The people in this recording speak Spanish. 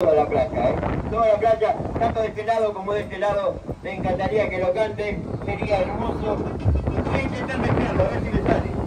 Toda la playa, toda la playa, tanto de este lado como de este lado, me encantaría que lo cante, sería hermoso. Voy a intentar mezclarlo, a ver si me sale.